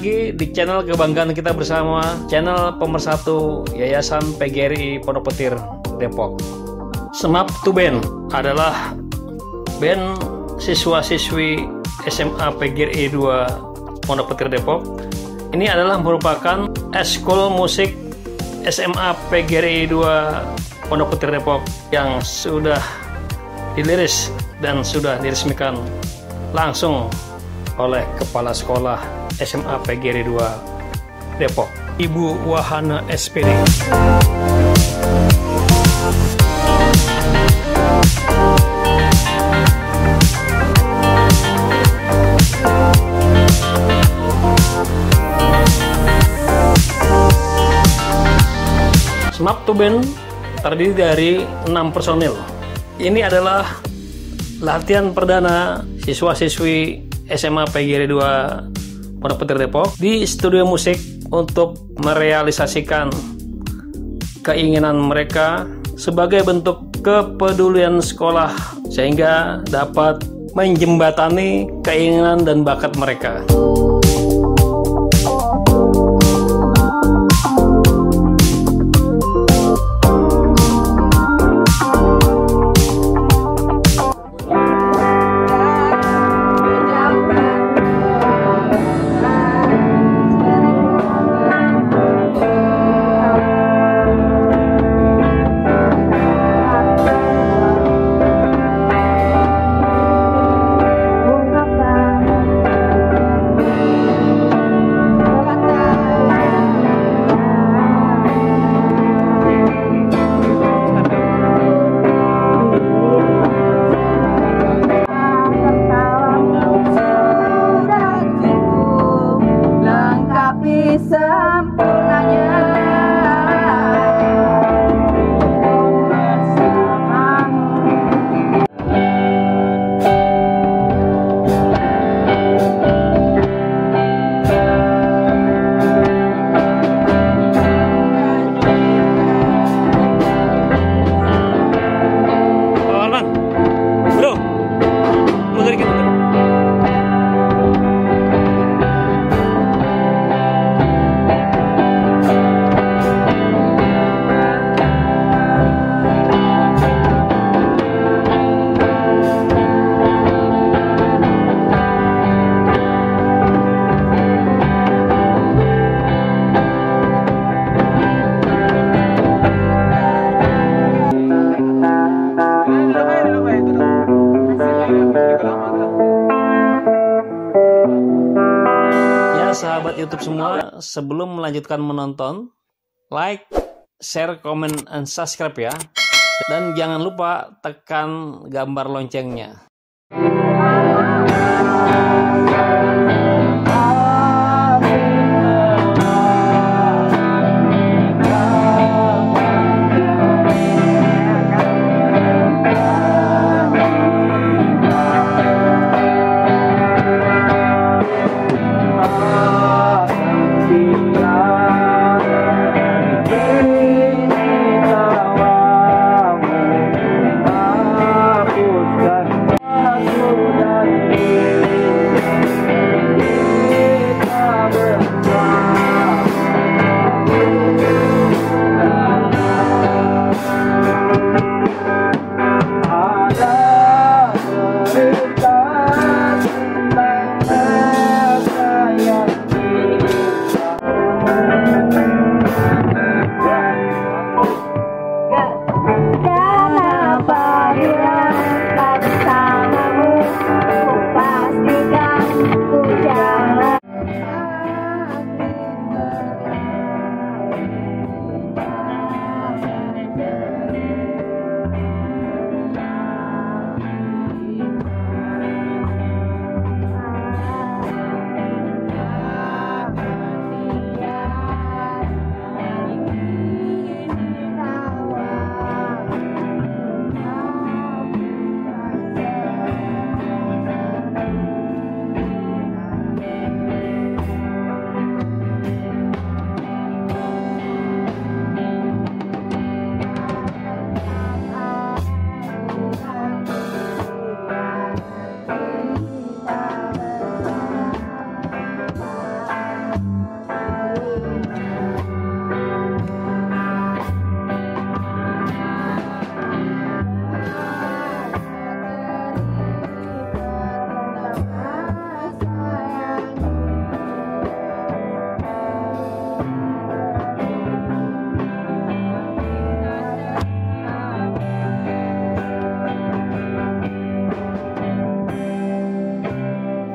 lagi di channel kebanggaan kita bersama, channel pemersatu Yayasan PGRI Pondok Petir Depok. SMAP2BAND adalah band siswa-siswi SMA PGRI 2 Pondok Petir Depok. Ini adalah merupakan eskul musik SMA PGRI 2 Pondok Petir Depok yang sudah diliris dan sudah diresmikan langsung oleh Kepala Sekolah SMA PGRI 2 Depok, Ibu Wahana SPD. SMAP2BAND terdiri dari 6 personil. Ini adalah latihan perdana siswa-siswi SMA PGRI 2 Pondok Petir Depok di studio musik untuk merealisasikan keinginan mereka sebagai bentuk kepedulian sekolah sehingga dapat menjembatani keinginan dan bakat mereka. Sahabat YouTube semua, sebelum melanjutkan menonton, like, share, komen, dan subscribe ya. Dan jangan lupa tekan gambar loncengnya.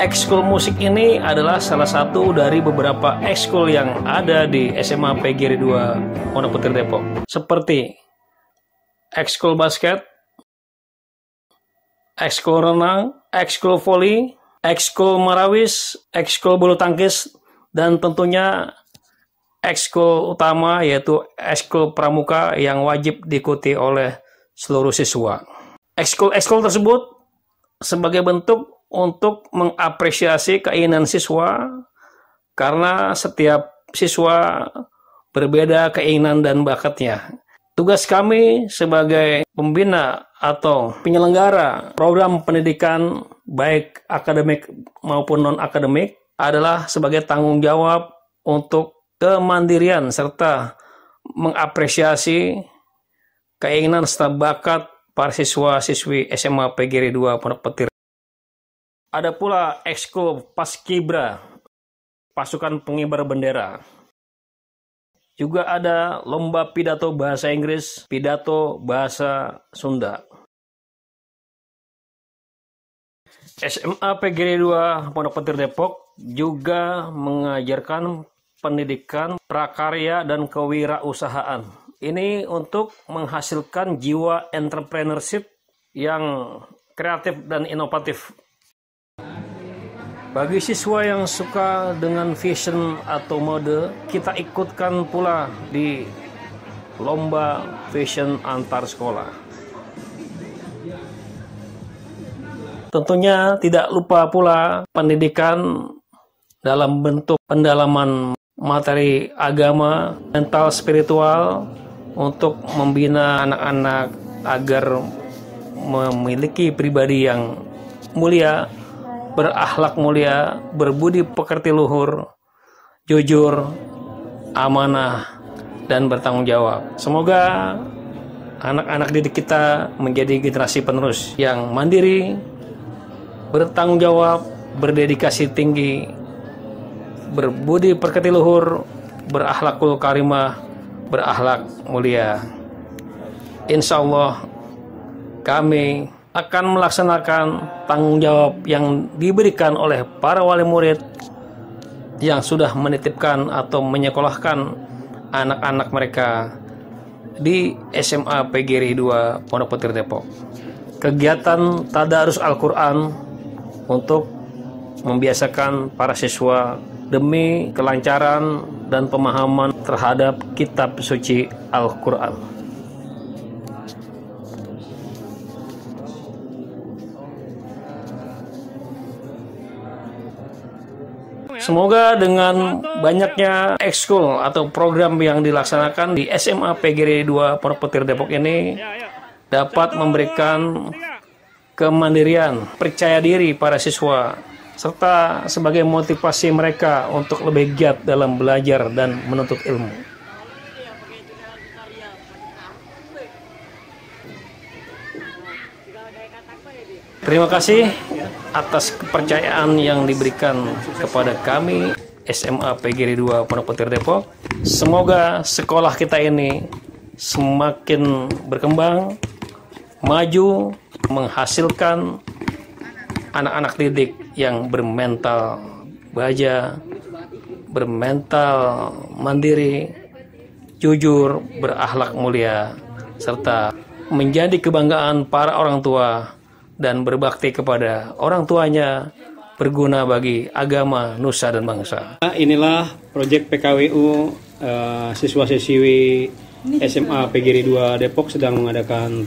Ekskul musik ini adalah salah satu dari beberapa ekskul yang ada di SMA PGRI 2 Pondok Petir Depok. Seperti ekskul basket, ekskul renang, ekskul voli, ekskul marawis, ekskul bulu tangkis, dan tentunya ekskul utama yaitu ekskul pramuka yang wajib diikuti oleh seluruh siswa. Ekskul tersebut sebagai bentuk untuk mengapresiasi keinginan siswa, karena setiap siswa berbeda keinginan dan bakatnya. Tugas kami sebagai pembina atau penyelenggara program pendidikan baik akademik maupun non-akademik adalah sebagai tanggung jawab untuk kemandirian serta mengapresiasi keinginan serta bakat para siswa-siswi SMA PGRI 2 Pondok Petir. Ada pula ekskul PASKIBRA, pasukan pengibar bendera. Juga ada lomba pidato bahasa Inggris, pidato bahasa Sunda. SMA PGRI 2 Pondok Petir Depok juga mengajarkan pendidikan prakarya dan kewirausahaan. Ini untuk menghasilkan jiwa entrepreneurship yang kreatif dan inovatif. Bagi siswa yang suka dengan fashion atau mode, kita ikutkan pula di lomba fashion antar sekolah. Tentunya tidak lupa pula pendidikan dalam bentuk pendalaman materi agama, mental spiritual, untuk membina anak-anak agar memiliki pribadi yang mulia, berakhlak mulia, berbudi pekerti luhur, jujur, amanah, dan bertanggung jawab. Semoga anak-anak didik kita menjadi generasi penerus yang mandiri, bertanggung jawab, berdedikasi tinggi, berbudi pekerti luhur, berakhlakul karimah, berakhlak mulia. Insya Allah kami akan melaksanakan tanggung jawab yang diberikan oleh para wali murid yang sudah menitipkan atau menyekolahkan anak-anak mereka di SMA PGRI 2 Pondok Petir Depok. Kegiatan tadarus Al-Quran untuk membiasakan para siswa demi kelancaran dan pemahaman terhadap kitab suci Al-Quran. Semoga dengan banyaknya ekskul atau program yang dilaksanakan di SMA PGRI 2 Pondok Petir Depok ini dapat memberikan kemandirian, percaya diri para siswa, serta sebagai motivasi mereka untuk lebih giat dalam belajar dan menuntut ilmu. Terima kasih atas kepercayaan yang diberikan kepada kami SMA PGRI 2 Pondok Petir Depok. Semoga sekolah kita ini semakin berkembang, maju, menghasilkan anak-anak didik yang bermental baja, bermental mandiri, jujur, berakhlak mulia, serta menjadi kebanggaan para orang tua dan berbakti kepada orang tuanya, berguna bagi agama, nusa, dan bangsa. Inilah proyek PKWU siswa-siswi SMA PGRI 2 Depok sedang mengadakan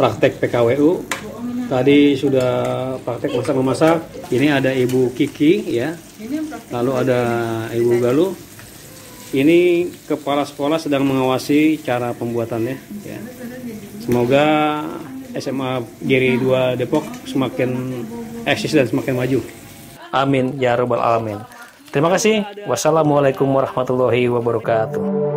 praktek PKWU. Tadi sudah praktek masak-memasak. Ini ada Ibu Kiki, ya. Lalu ada Ibu Galuh. Ini kepala sekolah sedang mengawasi cara pembuatannya, ya. Semoga SMA PGRI 2 Depok semakin eksis dan semakin maju. Amin ya rabbal alamin. Terima kasih. Wassalamualaikum warahmatullahi wabarakatuh.